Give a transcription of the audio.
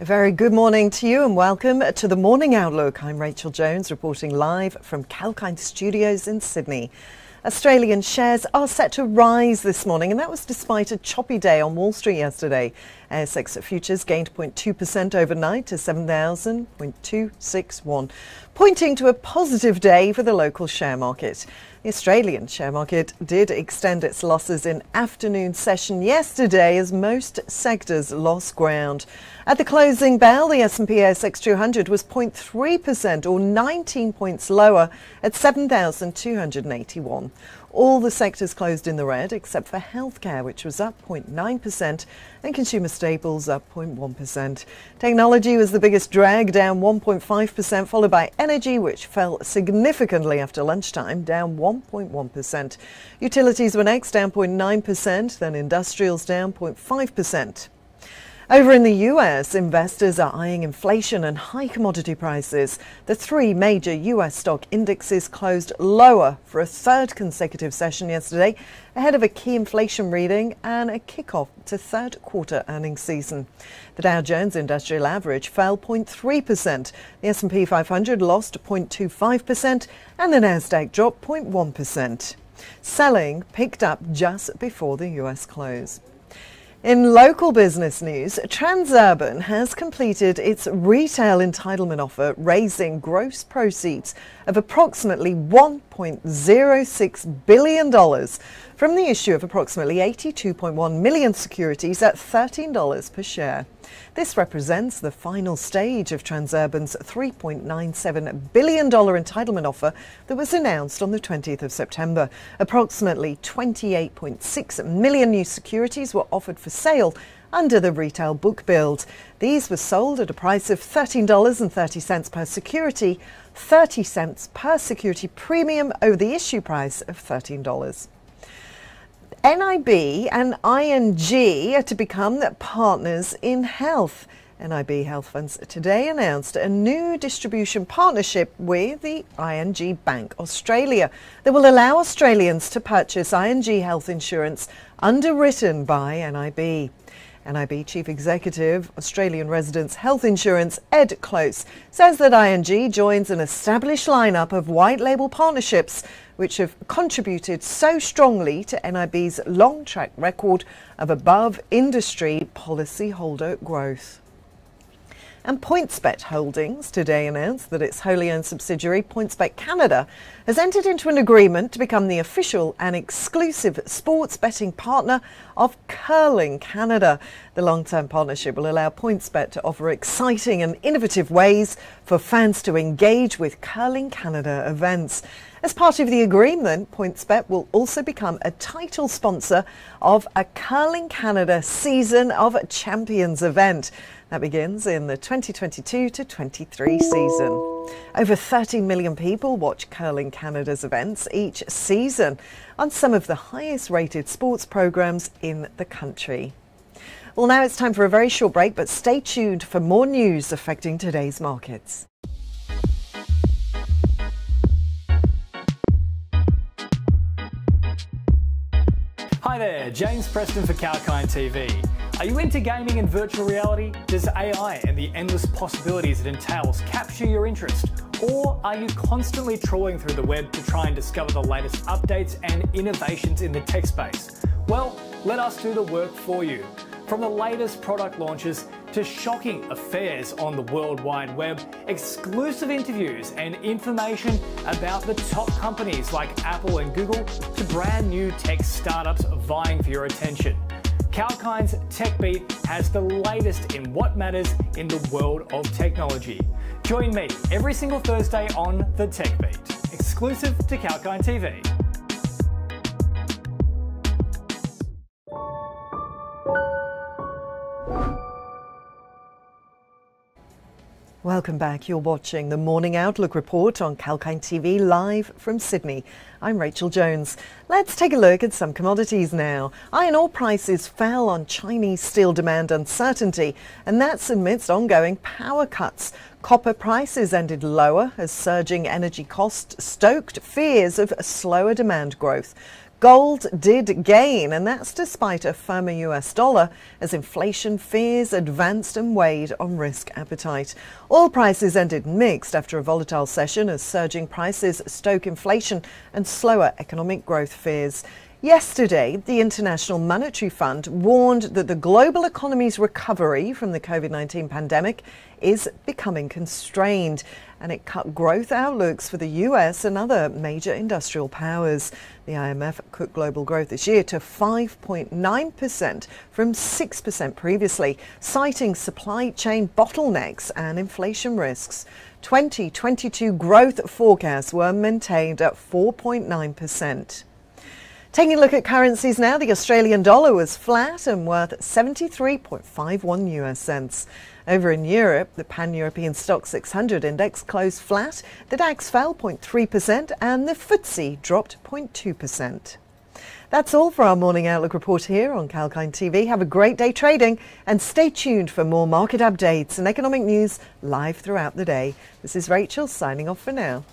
A very good morning to you and welcome to the Morning Outlook. I'm Rachel Jones reporting live from Kalkine Studios in Sydney. Australian shares are set to rise this morning, and that was despite a choppy day on Wall Street yesterday. ASX futures gained 0.2% overnight to 7,000.261, pointing to a positive day for the local share market. The Australian share market did extend its losses in afternoon session yesterday as most sectors lost ground. At the closing bell, the S&P ASX 200 was 0.3% or 19 points lower at 7,281. All the sectors closed in the red except for healthcare, which was up 0.9%, and consumer staples up 0.1%. Technology was the biggest drag, down 1.5%, followed by energy, which fell significantly after lunchtime, down 1.1%. Utilities were next, down 0.9%, then industrials down 0.5%. Over in the US, investors are eyeing inflation and high commodity prices. The three major US stock indexes closed lower for a third consecutive session yesterday, ahead of a key inflation reading and a kickoff to third quarter earnings season. The Dow Jones Industrial Average fell 0.3%, the S&P 500 lost 0.25% and the Nasdaq dropped 0.1%. Selling picked up just before the US close. In local business news, Transurban has completed its retail entitlement offer, raising gross proceeds of approximately $1.06 billion from the issue of approximately 82.1 million securities at $13 per share. This represents the final stage of Transurban's $3.97 billion entitlement offer that was announced on the 20th of September. Approximately 28.6 million new securities were offered for sale under the retail book build. These were sold at a price of $13.30 per security, 30 cents per security premium over the issue price of $13. NIB and ING are to become partners in health. NIB Health Funds today announced a new distribution partnership with the ING Bank Australia that will allow Australians to purchase ING health insurance underwritten by NIB. NIB Chief Executive, Australian Residents Health Insurance, Ed Close, says that ING joins an established lineup of white label partnerships which have contributed so strongly to NIB's long track record of above industry policyholder growth. And PointsBet Holdings today announced that its wholly owned subsidiary Pointsbet Canada has entered into an agreement to become the official and exclusive sports betting partner of Curling Canada. The long-term partnership will allow Pointsbet to offer exciting and innovative ways for fans to engage with Curling Canada events. As part of the agreement, PointsBet will also become a title sponsor of a Curling Canada Season of Champions event. That begins in the 2022-23 season. Over 13 million people watch Curling Canada's events each season on some of the highest rated sports programs in the country. Well, now it's time for a very short break, but stay tuned for more news affecting today's markets. Hi there, James Preston for Kalkine TV. Are you into gaming and virtual reality? Does AI and the endless possibilities it entails capture your interest? Or are you constantly trawling through the web to try and discover the latest updates and innovations in the tech space? Well, let us do the work for you. From the latest product launches to shocking affairs on the World Wide Web, exclusive interviews and information about the top companies like Apple and Google to brand new tech startups vying for your attention. Kalkine's TechBeat has the latest in what matters in the world of technology. Join me every single Thursday on the TechBeat, exclusive to Kalkine TV. Welcome back. You're watching the Morning Outlook report on Kalkine TV live from Sydney. I'm Rachel Jones. Let's take a look at some commodities now. Iron ore prices fell on Chinese steel demand uncertainty, and that's amidst ongoing power cuts. Copper prices ended lower as surging energy costs stoked fears of slower demand growth. Gold did gain, and that's despite a firmer US dollar as inflation fears advanced and weighed on risk appetite. Oil prices ended mixed after a volatile session as surging prices stoke inflation and slower economic growth fears. Yesterday, the International Monetary Fund warned that the global economy's recovery from the COVID-19 pandemic is becoming constrained, and it cut growth outlooks for the US and other major industrial powers. The IMF cut global growth this year to 5.9% from 6% previously, citing supply chain bottlenecks and inflation risks. 2022 growth forecasts were maintained at 4.9%. Taking a look at currencies now, the Australian dollar was flat and worth 73.51 US cents. Over in Europe, the Pan-European Stock 600 index closed flat, the DAX fell 0.3% and the FTSE dropped 0.2%. That's all for our Morning Outlook report here on Kalkine TV. Have a great day trading and stay tuned for more market updates and economic news live throughout the day. This is Rachel signing off for now.